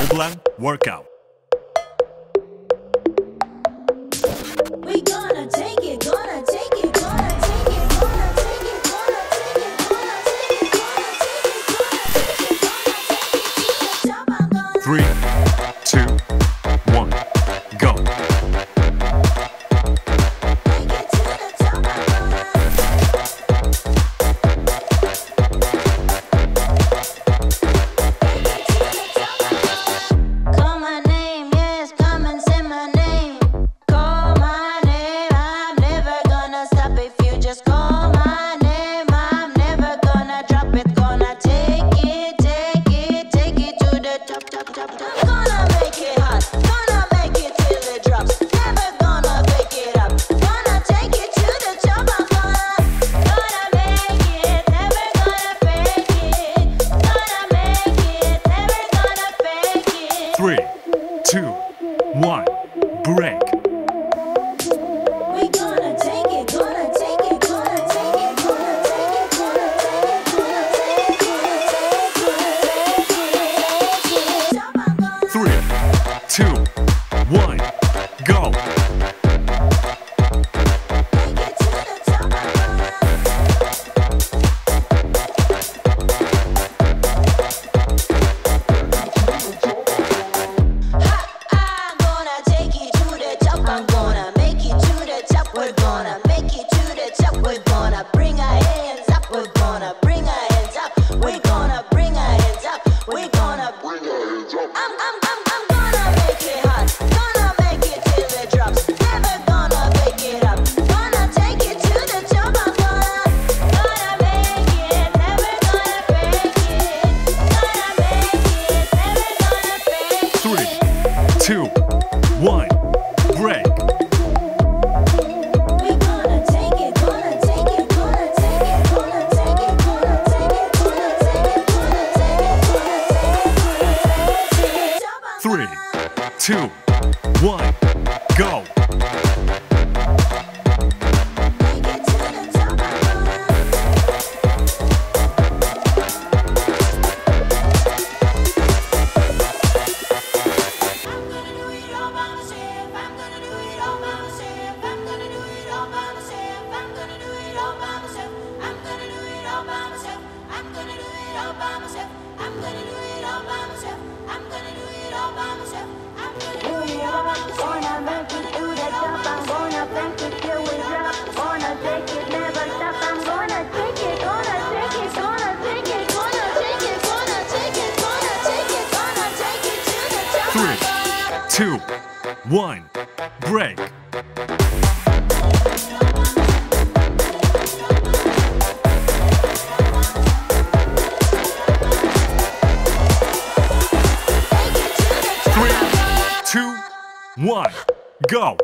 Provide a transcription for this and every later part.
Allblanc workout. Go!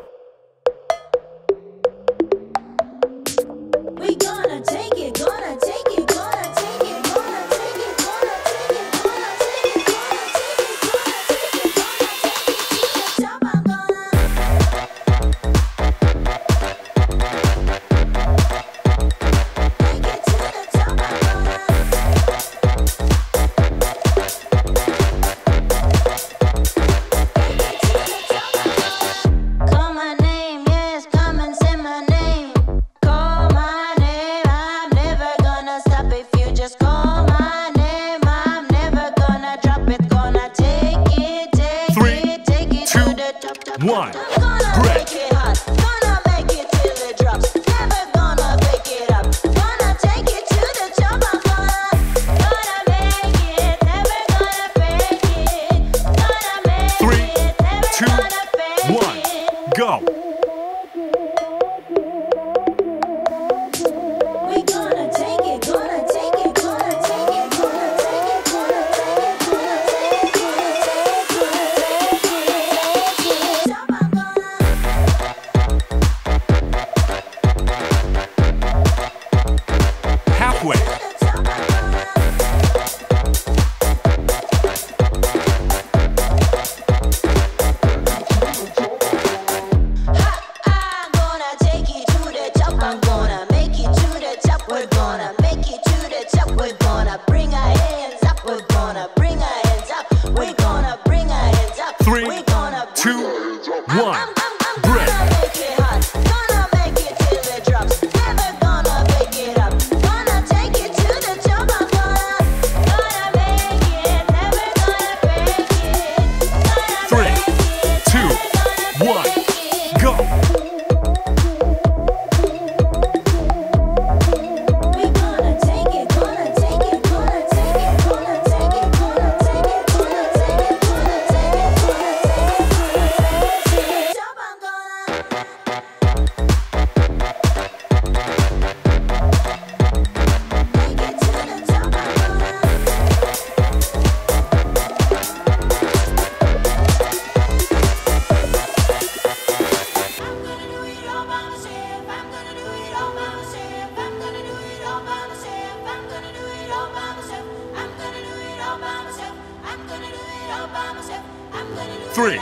3,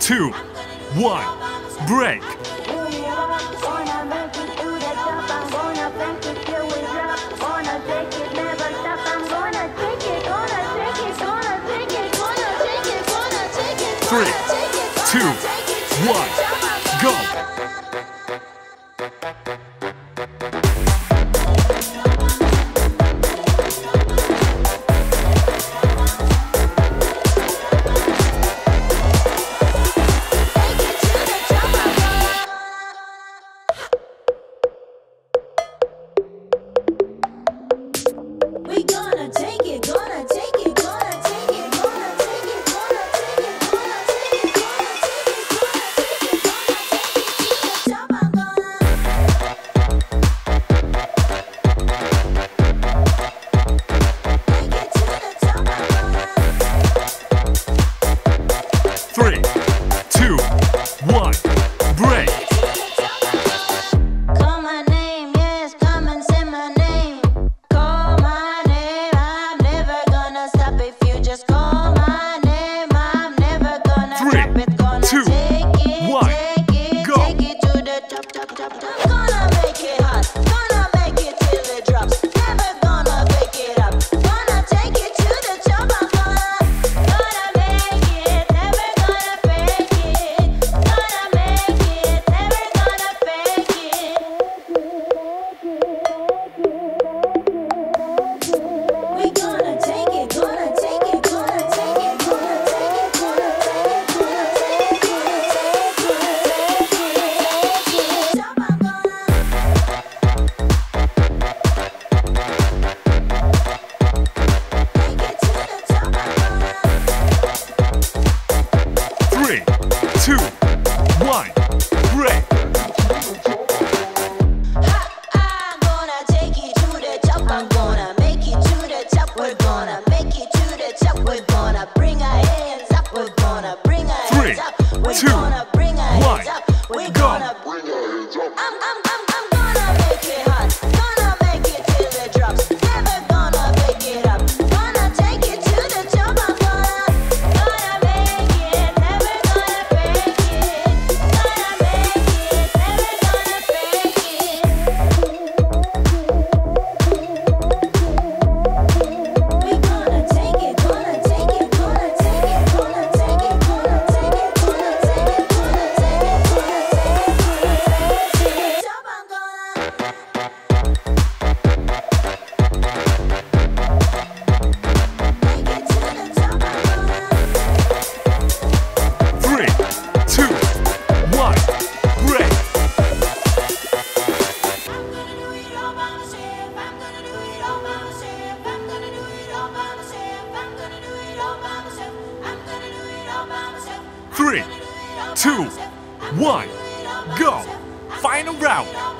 2, 1, break. Go! Final round!